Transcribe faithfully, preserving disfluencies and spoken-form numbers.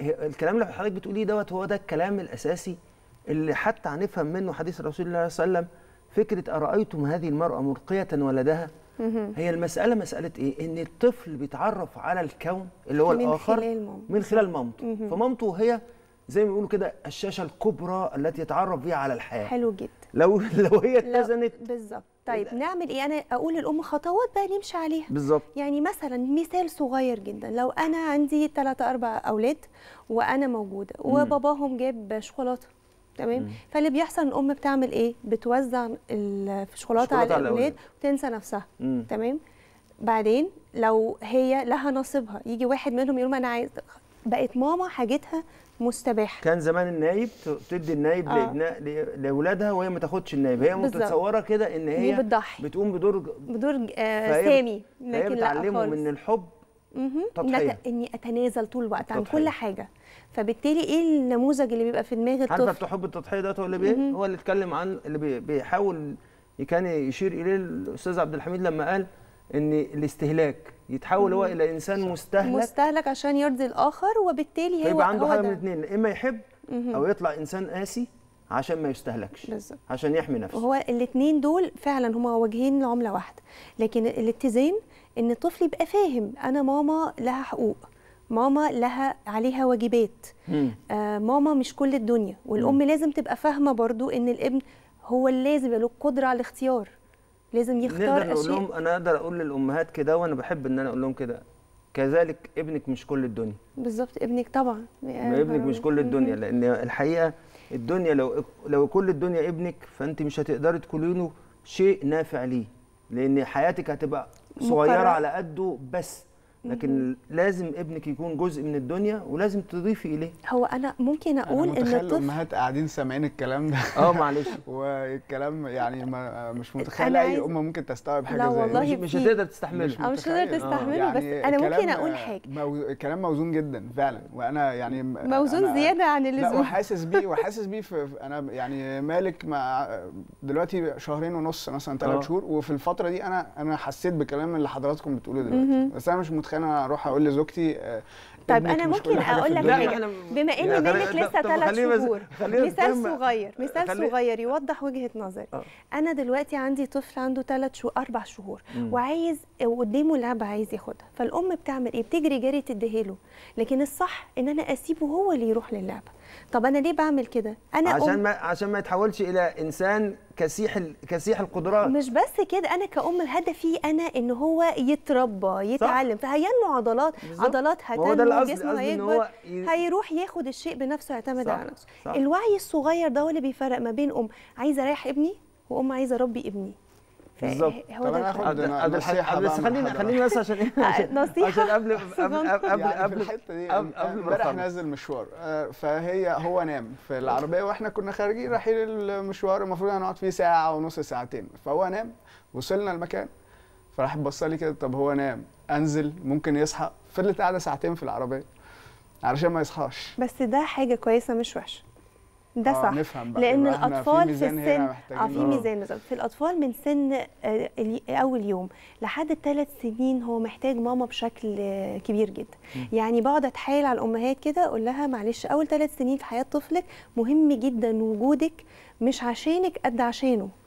الكلام اللي حضرتك بتقوليه دوت هو ده الكلام الاساسي اللي حتى هنفهم منه حديث الرسول الله صلى الله عليه وسلم. فكره ارايتم هذه المراه مرقيه ولدها، هي المساله مساله ايه؟ ان الطفل بيتعرف على الكون اللي هو الاخر من خلال مامته، فمامته هي زي ما بيقولوا كده الشاشه الكبرى التي يتعرف بيها على الحياه. حلو جدا. لو لو هي اتزنت بالظبط. طيب نعمل ايه؟ انا اقول للام خطوات بقى نمشي عليها بالظبط. يعني مثلا مثال صغير جدا، لو انا عندي ثلاثة أربعة اولاد وانا موجوده وباباهم جاب شوكولاته، تمام، فاللي بيحصل الام بتعمل ايه؟ بتوزع الشوكولاته على الاولاد وتنسى نفسها. مم. تمام. بعدين لو هي لها نصيبها يجي واحد منهم يقول انا عايز، بقت ماما حاجتها مستباحه. كان زمان النايب تدي النايب آه. لابناء لاولادها وهي ما تاخدش النايب، هي متصوره كده ان هي بتضحي، بتقوم بدور بدور آه سامي، لكن بتعلمه من الحب تضحيه، اني اتنازل طول الوقت عن كل حاجه. فبالتالي ايه النموذج اللي بيبقى في دماغ الطفل؟ عارفه حب التضحيه ده هو اللي بيه هو اللي اتكلم عن اللي بيحاول كان يشير اليه الاستاذ عبد الحميد لما قال ان الاستهلاك يتحول هو الى انسان مستهلك مستهلك عشان يرضي الاخر، وبالتالي هو يبقى عنده حاجه من الاثنين، اما يحب او يطلع انسان قاسي عشان ما يستهلكش بالزبط. عشان يحمي نفسه. وهو الاثنين دول فعلا هما وجهين لعمله واحده، لكن الاتزان ان الطفل يبقى فاهم انا ماما لها حقوق، ماما لها عليها واجبات، آه ماما مش كل الدنيا، والام مم. لازم تبقى فاهمه برضو ان الابن هو اللي لازم يبقى له القدره على الاختيار، لازم يختار نقدر اشياء. لهم انا اقدر اقول للامهات كده، وانا بحب ان انا اقول لهم كده، كذلك ابنك مش كل الدنيا. بالظبط. ابنك طبعا ابنك مش كل الدنيا، لان الحقيقه الدنيا لو لو كل الدنيا ابنك فانت مش هتقدري تكوني شيء نافع ليه، لان حياتك هتبقى صغيره مقرر. على قده بس، لكن لازم ابنك يكون جزء من الدنيا ولازم تضيفي اليه. هو انا ممكن اقول أنا ان الطفل الامهات قاعدين سامعين الكلام ده اه معلش والكلام يعني ما مش متخيله اي ام ممكن تستوعب حاجه زي دي. والله مش هتقدر تستحمله، مش هتقدر تستحمله يعني. بس انا ممكن اقول حاجه، مو... كلام موزون جدا فعلا، وانا يعني موزون أنا... زياده عن اللزوم. لا وحاسس بيه وحاسس بيه في... انا يعني مالك مع دلوقتي شهرين ونص مثلا ثلاث شهور، وفي الفتره دي انا انا حسيت بكلام اللي حضراتكم بتقوله دلوقتي، بس انا مش انا اروح اقول لزوجتي. طيب انا ممكن اقول لك حاجه، بما ان منك لسه ثلاث شهور، مثال صغير مثال صغير يوضح وجهه نظري. أه. انا دلوقتي عندي طفل عنده ثلاث شهور اربع شهور مم. وعايز قدامه لعبه عايز ياخدها، فالام بتعمل ايه؟ بتجري جري تديهاله، لكن الصح ان انا اسيبه هو اللي يروح للعبه. طب انا ليه بعمل كده؟ انا عشان ما عشان ما يتحولش الى انسان كسيح ال... كسيح القدرات. مش بس كده، انا كأم هدفي انا ان هو يتربى يتعلم، فهينمو عضلات بالزبط. عضلات هتنمو، جسمه هيكبر، ي... هيروح ياخد الشيء بنفسه، يعتمد على نفسه. الوعي الصغير ده هو اللي بيفرق ما بين ام عايزه اريح ابني وام عايزه اربي ابني. بالظبط. هو ده الحاجه. بس خلينا خلينا بس عشان ايه؟ عشان قبل قبل قبل قبل الحته دي امبارح نازل مشوار، فهي هو نام في العربيه واحنا كنا خارجين رايحين المشوار، المفروض هنقعد فيه ساعه ونص ساعتين، فهو نام، وصلنا المكان فراح بص لي كده، طب هو نام انزل ممكن يصحى، فضلت قاعده ساعتين في العربيه علشان ما يصحاش. بس ده حاجه كويسه مش وحشه. ده صح، لان الاطفال في السن اه في ميزان بالظبط. في الاطفال من سن اول يوم لحد الثلاث سنين هو محتاج ماما بشكل كبير جدا. م. يعني بقعد اتحايل على الامهات كده اقول لها معلش، اول ثلاث سنين في حياه طفلك مهم جدا وجودك، مش عشانك قد عشانه.